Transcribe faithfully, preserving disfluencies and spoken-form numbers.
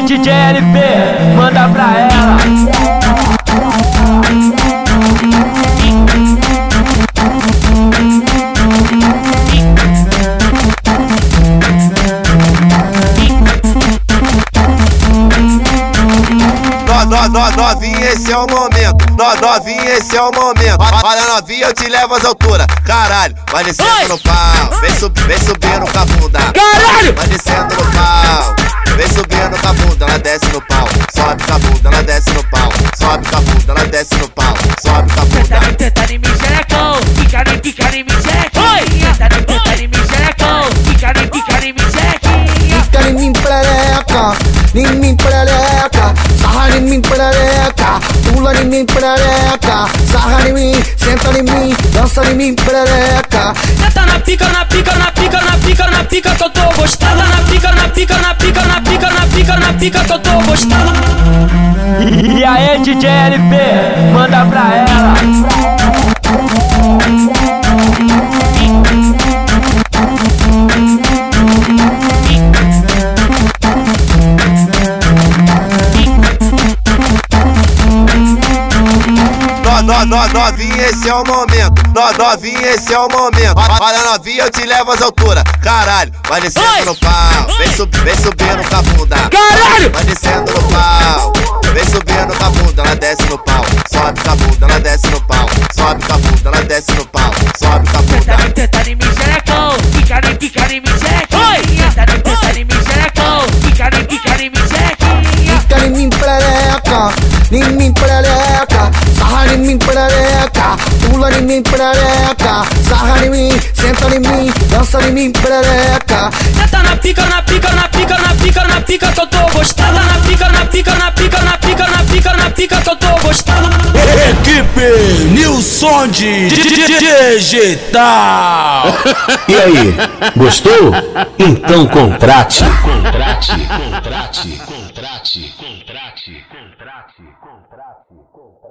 Ei, D J L P, manda pra ela. No, no, novinha, esse é o momento. No, novinha, esse é o momento. Olha, novinha, eu te levo às alturas. Caralho, vai descendo no pau. Vem subir, vem subindo com a bunda. Caralho! Vai descendo no pau. Vem subindo com a bunda, ela desce no pau. Sobe com a bunda, ela desce no pau. Sobe com a bunda, ela desce no pau. Sobe com a bunda. Tenta nem, tenta nem, mexerecão. Fica nem, fica nem, mexerequinha. Tenta nem, tenta nem, mexerecão. Fica nem, fica nem, mexerequinha. Fica nem, me perereca. Nem me perereca. Sarra em mim, perereca, pula em mim, perereca. Sarra em mim, senta em mim, dança em mim, perereca. Senta na pica, na pica, na pica, na pica, na pica que eu tô gostando. Na pica, na pica, na pica, na pica, na pica, na pica que eu tô gostando. E aí, D J L P, manda pra ela. No, no, novinha, esse é o momento. No, novinha, esse é o momento. Olha, novinha, eu te levo às alturas. Caralho, vai descendo no pau. Vem subir, vem subindo com a bunda. Caralho! Vai descendo no pau. Vem subindo com a bunda, ela desce no pau. Sobe com a bunda, ela desce no pau. Sobe com a bunda, ela desce no pau. Sobe com a bunda. Tenta, tenta em mim, xerecão. Fica nem, fica nem, mexerequinha. Tenta, tenta em mim, xerecão. Fica nem, fica nem, mexerequinha. Fica em mim, perereca. Em mim, perereca. Sarra em mim, perereca, pula em mim, perereca. Sarra em mim, senta em mim, dança em mim, perereca. Senta na pica, na pica, na pica, na pica, na pica que eu tô gostando. Na pica, na pica, na pica, na pica, na pica, na pica que eu tô gostando. Equipe Nilson de D J Tata. E aí, gostou? Então contrate. Contrate, contrate, contrate, contrate, contrate, contrate, contrate.